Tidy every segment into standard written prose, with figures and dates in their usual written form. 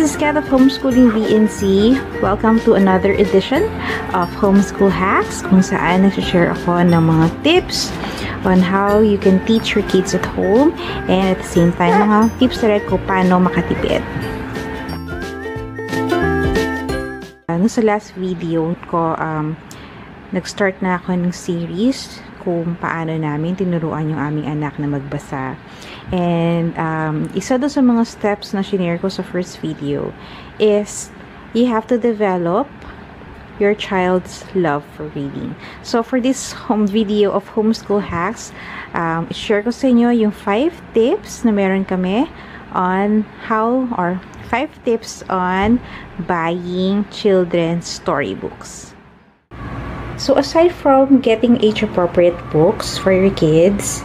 is Kat of Homeschooling VNC. Welcome to another edition of Homeschool Hacks, kung saan nag-share ako ng mga tips on how you can teach your kids at home and at the same time, mga tips na rin ko paano makatipid. Sa last video ko, nag-start na ako ng series kung paano namin tinuruan yung aming anak na magbasa. And isa doon sa mga steps na shinare ko sa first video is you have to develop your child's love for reading. So for this home video of Homeschool Hacks, share ko sa inyo yung 5 tips na meron kami on how or 5 tips on buying children's storybooks. So aside from getting age-appropriate books for your kids,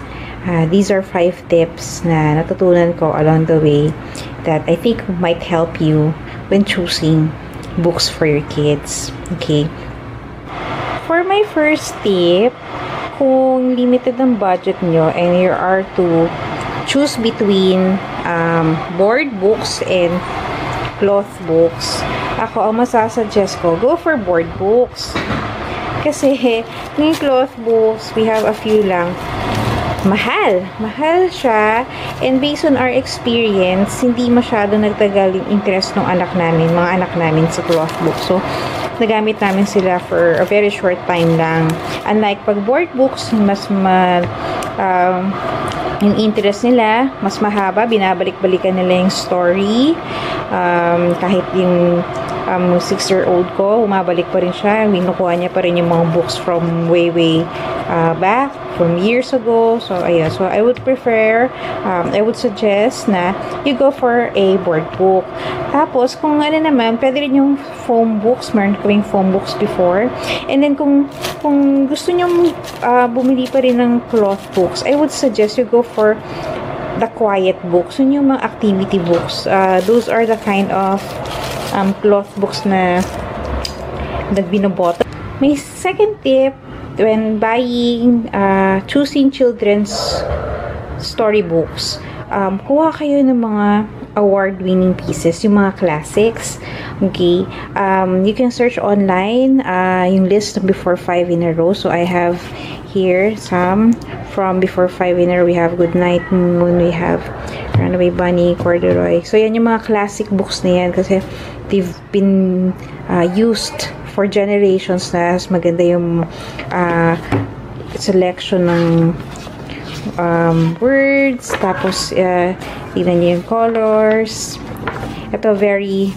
these are 5 tips na natutunan ko along the way that I think might help you when choosing books for your kids. Okay. For my first tip, kung limited ang budget nyo and you are to choose between board books and cloth books, ako ang masasuggest ko, go for board books. Kasi yung cloth books, we have a few lang. Mahal siya. And based on our experience, hindi masyado nagtagal yung interest ng anak namin, mga anak namin sa cloth books. So, nagamit namin sila for a very short time lang. Unlike pag board books, mas yung interest nila, mas mahaba, binabalik-balikan nila yung story. Kahit yung 6-year-old ko, umabalik pa rin siya. Minukuha niya pa rin yung mga books from way back, from years ago. So, ayan. So, I would prefer, I would suggest na you go for a board book. Tapos, kung ano naman, pwede rin yung foam books. Meron kaming foam books before. And then, kung gusto niyong bumili pa rin ng cloth books, I would suggest you go for the quiet books. So, yung mga activity books. Those are the kind of cloth books na nagbinobot. My second tip when buying, choosing children's storybooks, kuha kayo ng mga award-winning pieces, yung mga classics. Okay, you can search online yung list of Before Five in a Row. So I have here some from Before Five in a Row. We have Goodnight Moon, we have Runaway Bunny, Corduroy. So yan yung mga classic books na yan kasi they've been used for generations na. As maganda yung selection ng words, tapos tignan nyo yung colors. Ito very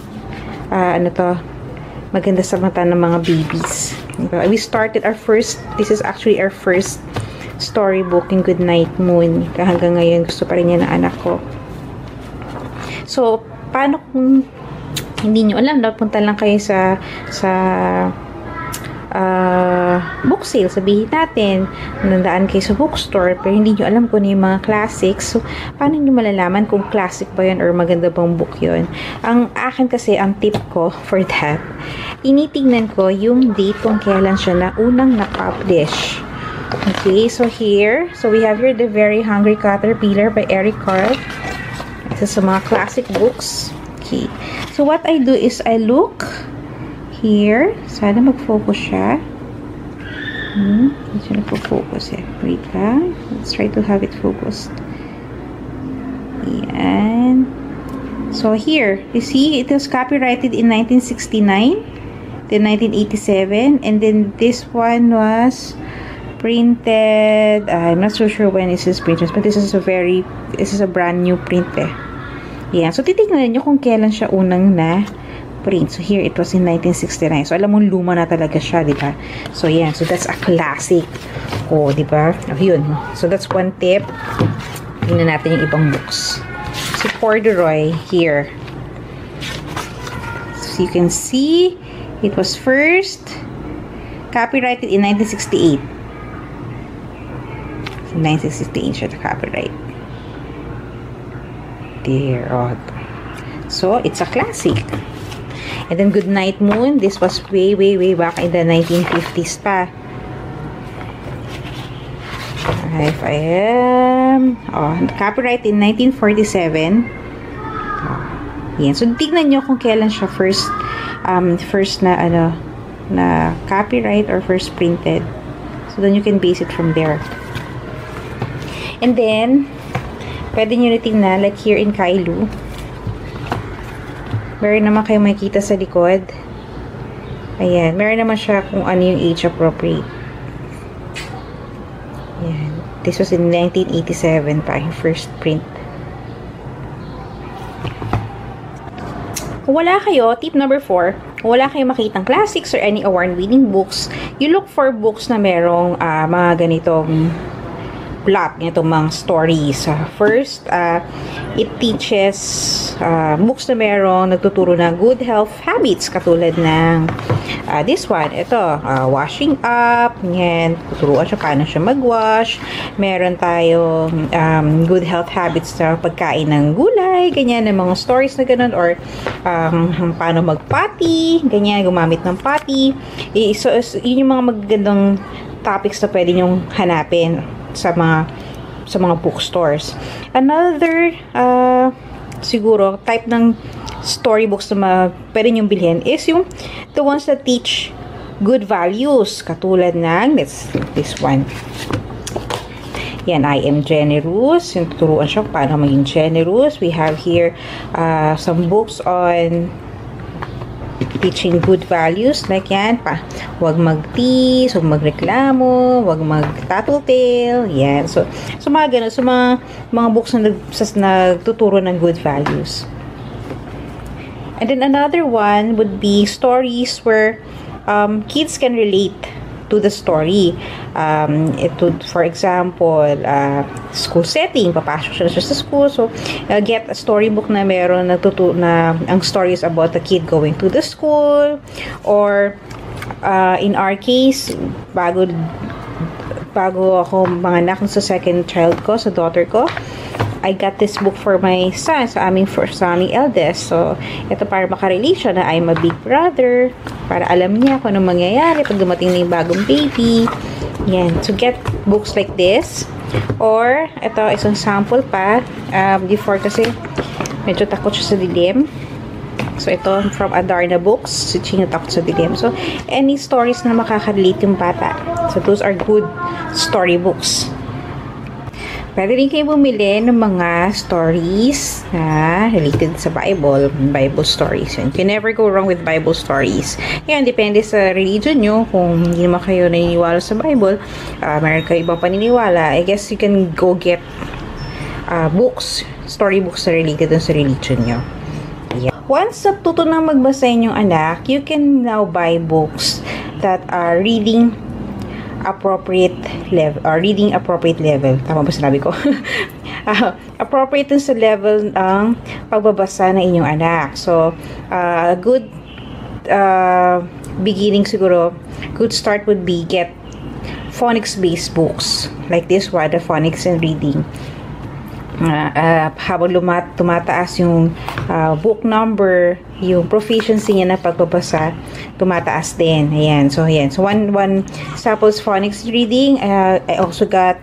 maganda sa mata ng mga babies. We started our first storybook in Goodnight Moon. Hanggang ngayon, gusto pa rin niya na anak ko. So, paano kung hindi nyo alam, napunta lang kayo sa book sale, sabihin natin, nandaan kayo sa bookstore, pero hindi nyo alam kung ano yung mga classics. So, paano nyo malalaman kung classic ba yun or maganda bang book yun? Ang akin kasi, ang tip ko for that, tinitignan ko yung date kung kailan siya na unang na-publish. Okay, so here, so we have here The Very Hungry Caterpillar by Eric Carle. This is sa mga classic books. Okay, so what I do is I look here, sana mag-focus siya. Hindi siya nag-focus eh. Wait lang. Let's try to have it focused. Ayan. So here, you see, it was copyrighted in 1969, then 1987, and then this one was printed. I'm not so sure when this is printed, but this is a brand new print eh. Yeah, so titignan nyo kung kailan siya unang na print. So here, it was in 1969. So alam mo, luma na talaga siya, di ba? So yeah, so that's a classic. Oh, di ba? Oh, yun. So that's one tip. Tingnan natin yung ibang books. So Corduroy here. So you can see, it was first copyrighted in 1968. So 1968 siya the copyright. There. Oh. So it's a classic. And then Goodnight Moon, this was way back in the 1950s pa. If I am, copyright in 1947. Yan. So, tignan nyo kung kailan siya first na, ano, na copyright or first printed. So, then you can base it from there. And then, pwede nyo na tingnan, like here in Kailu. Meron naman kayo makikita sa likod. Ayan. Meron naman siya kung ano yung age appropriate. Ayan. This was in 1987 pa, yung first print. Kung wala kayo, tip number 4, kung wala kayong makitang classics or any award-winning books, you look for books na merong mga ganitong plot, ganitong mga stories. First, it teaches books na merong nagtuturo ng good health habits, katulad ng this one, ito, washing up, yan, tuturuan siya paano siya mag-wash. Meron tayong good health habits na pagkain ng gulay, ganyan, ng mga stories na ganun, or paano mag-potty, ganyan, gumamit ng potty. So, yun yung mga magagandang topics na pwede nyong hanapin sa mga bookstores. Another siguro type ng storybooks na pwede nyong bilhin is yung the ones that teach good values, katulad ng this one. Yan, I Am Generous. Yung tuturuan siya paano maging generous. We have here some books on teaching good values, like yan pa, huwag mag-tease, huwag magreklamo, huwag mag-tattletail, yan. So mga ganun, so mga books na nagtuturo ng good values. And then another one would be stories where kids can relate to the story. It would, for example, school setting, papasok siya sa school, so get a storybook na meron na ang stories about a kid going to the school, or in our case, bago ako manganak sa second child ko, sa daughter ko, I got this book for my son, sa aming eldest. So, ito para makarelate siya na I'm a big brother, para alam niya kung anong mangyayari pag dumating na yung bagong baby. Yan. So, get books like this. Or, ito, isang sample pa. Before kasi, medyo takot siya sa dilim. So, ito, from Adarna Books. Si Chino takot sa dilim. So, any stories na makakarelate yung bata. So, those are good story books. Pwede rin kayo bumili ng mga stories na related sa Bible, Bible stories. You can never go wrong with Bible stories. Yan, depende sa religion nyo. Kung hindi naman kayo naniniwala sa Bible, meron kayo ibang paniniwala, I guess you can go get books, storybooks na related sa religion nyo. Yan. Once natuto na magbasa yung anak, you can now buy books that are reading appropriate level, or reading appropriate level. Tama ba sinabi ko? Appropriate sa level ng pagbabasa ng inyong anak. So, good beginning siguro, good start would be get phonics-based books. Like this one, the phonics and reading. Habang tumataas yung book number, yung proficiency niya na pagbabasa, tumataas din. Ayan. So, ayan. So, one samples phonics reading. I also got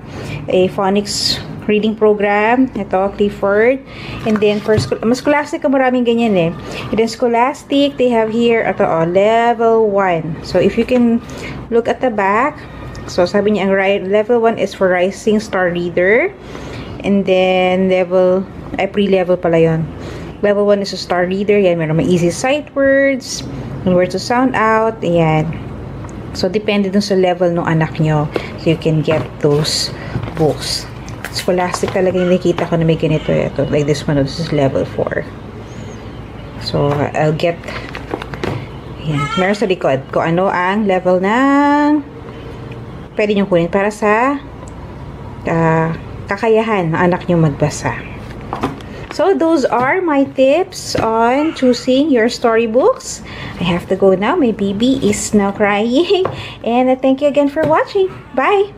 a phonics reading program. Ito, Clifford. And then, mas Scholastic, maraming ganyan eh. And then, Scholastic, they have here, ito, oh, level 1. So, if you can look at the back, so, sabi niya, ang level 1 is for rising star reader. And then, pre-level pala yun. Level 1 is a star reader. Yan, meron may easy sight words, words to sound out, ayan. So, depende dun sa level ng anak nyo. So, you can get those books. Scholastic talaga yung nakita ko na may ganito. Ito, like this one, this is level 4. So, I'll get, ayan, meron sa likod kung ano ang level ng pwede nyo kunin para sa kakayahan ng anak nyo magbasa. So, those are my tips on choosing your storybooks. I have to go now. My baby is now crying. And I thank you again for watching. Bye!